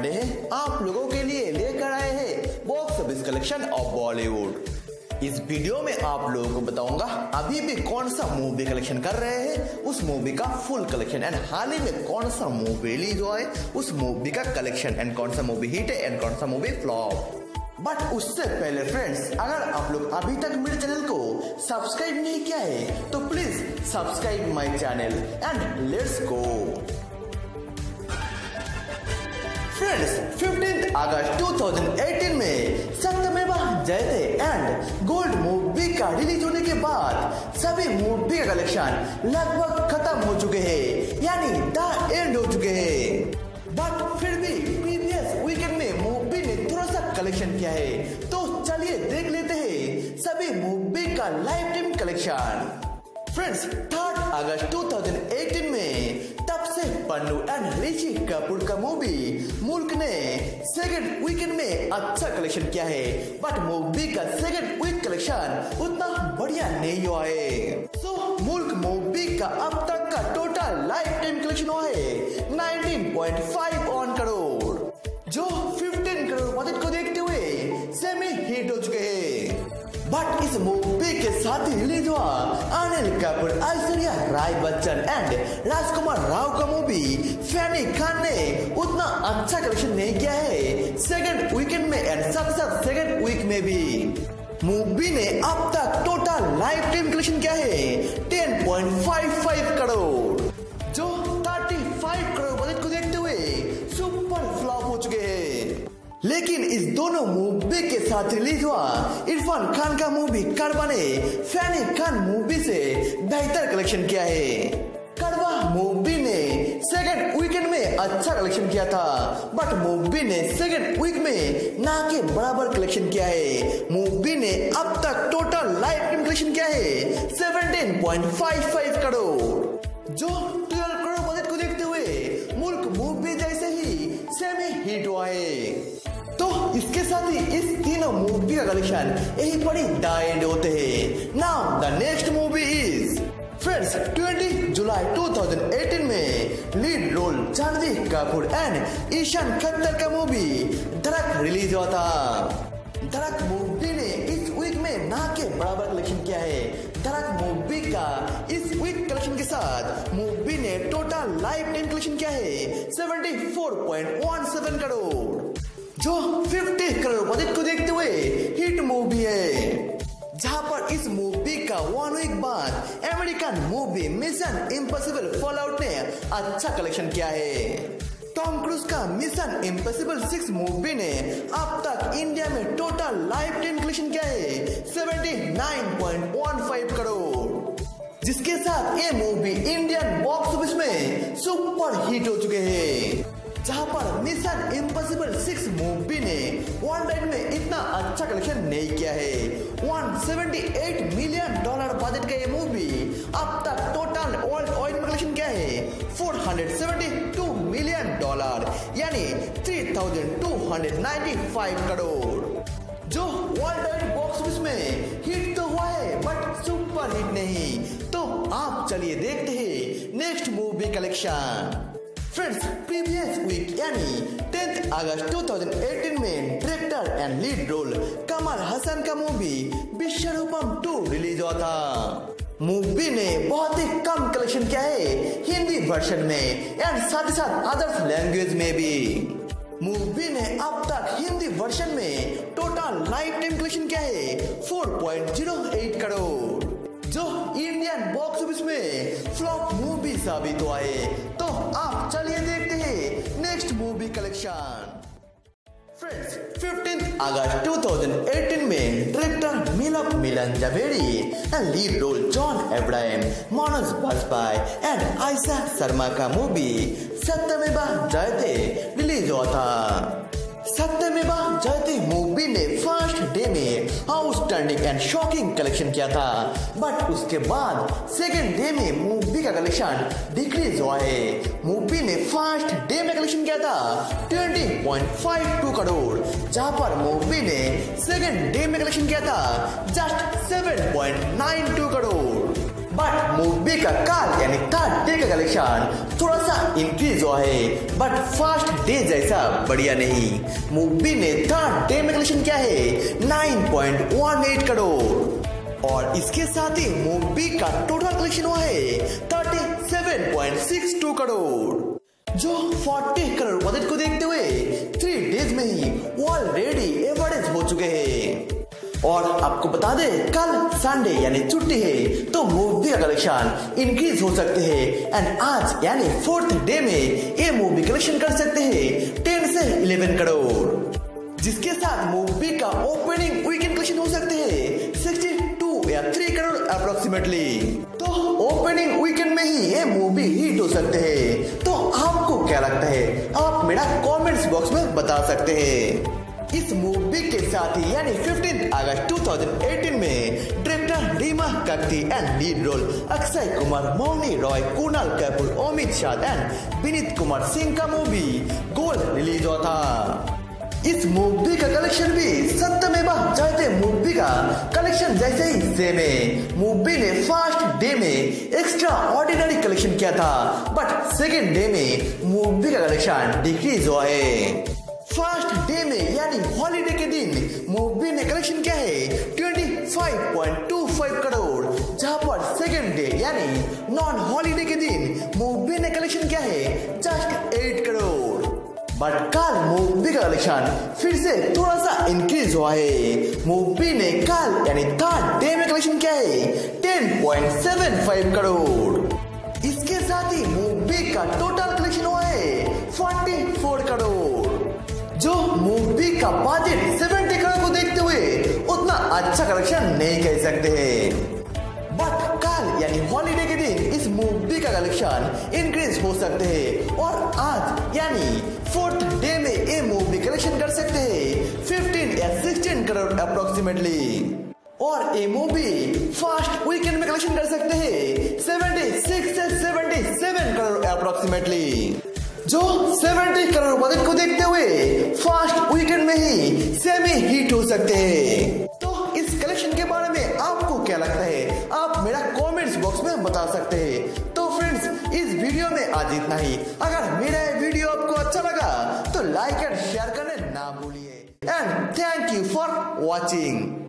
ने आप लोगों के लिए लेकर आए हैं box office collection of Bollywood. इस वीडियो में आप लोगों को बताऊंगा अभी भी कौन सा मूवी कलेक्शन कर रहे हैं, उस मूवी का फुल कलेक्शन एंड हाल ही में कौन सा मूवी रिलीज हुआ है उस मूवी का कलेक्शन एंड कौन सा मूवी हिट है एंड कौन सा मूवी फ्लॉप। बट उससे पहले फ्रेंड्स, अगर आप लोग अभी तक मेरे चैनल को सब्सक्राइब नहीं किया है तो please subscribe my channel and let's go. Friends 15 अगस्त 2018 में Satyameva Jayate and gold movie का रिलीज होने के बाद सभी मूवी का कलेक्शन लगभग खत्म हो चुके हैं, यानी द एंड हो चुके हैं। बट फिर भी प्रीवियस वीकेंड में मूवी ने थोड़ा सा कलेक्शन किया है, तो चलिए देख लेते हैं सभी मूवी का लाइफ टाइम कलेक्शन। फ्रेंड्स 3 अगस्त 2018 में तब से पन्नू एंड ऋषि कपूर का मूवी मुल्क ने सेकंड वीकेंड में अच्छा कलेक्शन किया है, बट मूवी का सेकंड वीक कलेक्शन उतना बढ़िया नहीं हुआ है। तो मुल्क मूवी का अब तक का टोटल लाइफ टाइम कलेक्शन हुआ है 19.5 करोड़, जो 15 करोड़ बजट को देखते हुए सेमी हिट हो चुके हैं। बट इस मूवी के साथ ही रिलीज हुआ अनिल कपूर, ऐश्वर्या राय बच्चन एंड राजकुमार राव का मूवी फैनी खान ने उतना अच्छा कलेक्शन नहीं किया है सेकंड वीकेंड में एंड साथ सेकंड वीक में भी। मूवी ने अब तक टोटल लाइफ टाइम कलेक्शन किया है 10.55 करोड़, जो 35 करोड़ बजट को देखते हुए सुपर फ्लॉप हो चुके हैं। लेकिन इस दोनों मूवी के साथ रिलीज हुआ इरफान खान का मूवी कारवां ने फैनी खान मूवी से बेहतर कलेक्शन किया है। कारवां मूवी ने सेकंड वीकेंड में अच्छा कलेक्शन किया था, बट मूवी ने सेकंड वीक में ना के बराबर कलेक्शन किया है। मूवी ने अब तक टोटल लाइफ टाइम कलेक्शन किया है 17.55 करोड़, जो 12 करोड़ बजट को देखते हुए मुल्क मूवी जैसे ही सेमी हिट हुआ है। तो इसके साथ ही इस तीनों मूवी का कलेक्शन यही पर एंड होते हैं। Now the next movie is friends 20 जुलाई 2018 में lead role Janhvi Kapoor and Ishaan Khatter का मूवी धड़क रिलीज हुआ था। धड़क मूवी ने इस वीक में ना के बराबर कलेक्शन किया है। धड़क मूवी का इस वीक कलेक्शन के साथ मूवी ने टोटल लाइफ टाइम कलेक्शन किया है 74.17 करोड़, जो 50 करोड़ बजट को देखते हुए हिट मूवी है। जहाँ पर इस मूवी का 1 वीक बाद American movie mission impossible fallout ने अच्छा कलेक्शन किया है। टॉम क्रूज का मिशन इम्पॉसिबल 6 मूवी ने अब तक इंडिया में टोटल लाइफ टाइम कलेक्शन किया है 79.15 करोड़, जिसके साथ ये मूवी इंडियन बॉक्स ऑफिस में सुपर हिट हो चुके हैं। जहाँ पर मिशन इम्पॉसिबल 6 मूवी ने वन डे में इतना अच्छा कलेक्शन नहीं किया है। 178 मिलियन डॉलर बजट का ये मूवी अब तक टोटल वर्ल्ड वाइड में कलेक्शन किया है 472 मिलियन डॉलर, यानी 3295 करोड़, जो वर्ल्ड वाइड बॉक्स ऑफिस में हिट तो हुआ है बट सुपर हिट नहीं। तो आप चलिए देखते हैं next movie collection. Friends previous week यानी 10 अगस्त 2018 में director and lead role Kamal Haasan का मूवी विश्वरूपम 2 रिलीज हुआ था। मूवी ने बहुत ही कम कलेक्शन किया है हिंदी वर्जन में एंड साथ ही साथ अदर लैंग्वेज में भी। मूवी ने अब तक हिंदी वर्जन में टोटल लाइफ टाइम कलेक्शन किया है 4.08 करोड़, जो इंडियन बॉक्स ऑफिस में फ्लॉप मूवी साबित हुआ है। तो आप चलिए देखते हैं नेक्स्ट मूवी कलेक्शन। फ्रेंड्स 15 अगस्त 2018 में डायरेक्टर मिलक मिलन Zaveri and lead role John Abraham, Manoj Vajpayee and Ayesha Sharma का मूवी सत्यमेवा जयते रिलीज हुआ था। सत्यमेवा जयते मूवी ने फर्स्ट डे में आउटस्टैंडिंग एंड शॉकिंग कलेक्शन किया था, बट उसके बाद सेकंड डे में मूवी का कलेक्शन डिक्रीज हुआ है। मूवी ने फर्स्ट डे में कलेक्शन किया था 20.52 करोड़, जहां पर मूवी ने सेकंड डे में कलेक्शन किया था जस्ट 7.92 करोड़। बट मूवी का काल यानी थर्ड डे का कलेक्शन थोड़ा सा इंक्रीज हुआ है बट फर्स्ट डे जैसा बढ़िया नहीं। मूवी ने थर्ड डे में कलेक्शन किया है 9.18 करोड़ और इसके साथ ही मूवी का टोटल कलेक्शन हुआ है 37.62 करोड़ जो 40 करोड़ बजट को देखते हुए 3 डेज में ही ऑलरेडी एवरेज हो चुके हैं। और आपको बता दे कल संडे यानी छुट्टी है तो मूवी का कलेक्शन इंक्रीज हो सकते हैं एंड आज यानी 4th डे में ये मूवी कलेक्शन कर सकते हैं 10 से 11 करोड़ जिसके साथ मूवी का ओपनिंग वीकेंड कलेक्शन हो सकते हैं 62 या 3 करोड़ अप्रोक्सीमेटली। तो ओपनिंग वीकेंड में ही ये मूवी हिट हो सकते हैं तो आपको क्या लगता है आप मेरा कमेंट्स बॉक्स में बता सकते हैं। इस मूवी के साथ ही यानी 15 अगस्त 2018 में director Reema Kagti and lead role Akshay Kumar, Mouni Roy, Kunal Kapoor, Amit Shah and Vineet Kumar Singh का मूवी गोल्ड रिलीज हुआ था। इस मूवी का कलेक्शन भी सत्यमेव जयते मूवी का कलेक्शन जैसे ही सेम है। मूवी ने फर्स्ट डे में एक्स्ट्रा ऑर्डिनरी कलेक्शन किया था बट सेकेंड डे में मूवी का कलेक्शन डिक्रीज हुआ है। फर्स्ट डे में यानी हॉलीडे के दिन मूवी ने कलेक्शन किया है 25.25 करोड़ जहां पर सेकेंड डे यानी नॉन हॉलीडे के दिन मूवी ने कलेक्शन किया है जस्ट 8 करोड़ बट कल मूवी का कलेक्शन फिर से थोड़ा सा इंक्रीज हुआ है। मूवी ने कल यानी थर्ड डे में कलेक्शन किया है 10.75 करोड़ इसके साथ ही मूवी का टोटल कलेक्शन हुआ है 44 करोड़ जो मूवी का बजट 70 करोड़ को देखते हुए उतना अच्छा कलेक्शन नहीं कह सकते हैं। बट कल यानी हॉलीडे के दिन इस मूवी का कलेक्शन इंक्रीज हो सकते हैं और आज यानी 4th डे में ये मूवी कलेक्शन कर सकते हैं 15 या 16 करोड़ अप्रोक्सीमेटली और ये मूवी फर्स्ट वीकेंड में कलेक्शन कर सकते हैं 76 से 77 करोड़ अप्रोक्सीमेटली जो 70 करोड़ बजट को देखते हुए फर्स्ट वीकेंड में ही सेमी हिट हो सकते हैं। तो इस कलेक्शन के बारे में आपको क्या लगता है आप मेरा कमेंट्स बॉक्स में बता सकते हैं। तो फ्रेंड्स इस वीडियो में आज इतना ही। अगर मेरा वीडियो आपको अच्छा लगा तो लाइक एंड शेयर करना ना भूलिए and thank you for watching.